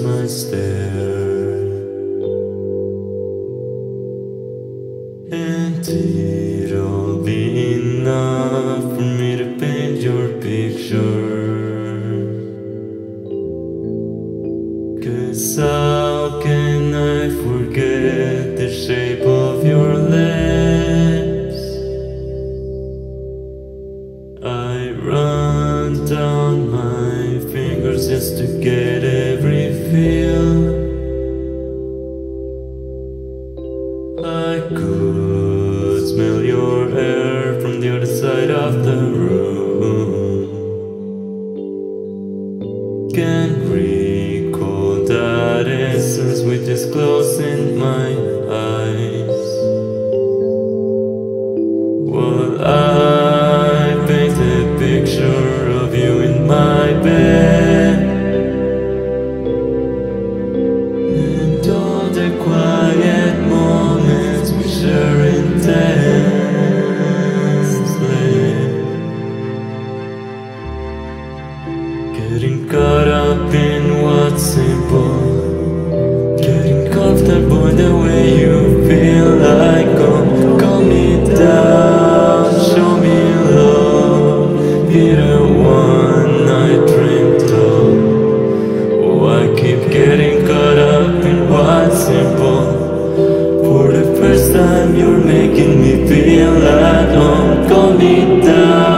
Christmas there. And it'll be enough for me to paint your picture. 'Cause how can I forget the shape of your lips? I run down my fingers just to get every feel. I could smell your hair from the other side of the room. Can't recall that answers with just closing my eyes. Well, I painted a picture of you in my bed, and all the quiet moments we share intensely. Getting caught up in what's simple, getting comfortable in the way you feel like. Oh, calm me down, show me love, be the one I dreamt of. Oh, I keep getting caught up in what's simple. For the first time you're making me feel at home. Calm me down.